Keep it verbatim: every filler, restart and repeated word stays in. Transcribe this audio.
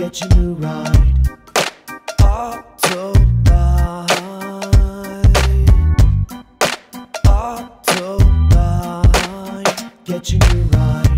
get your new ride. Autoline. Autoline. Get your new ride.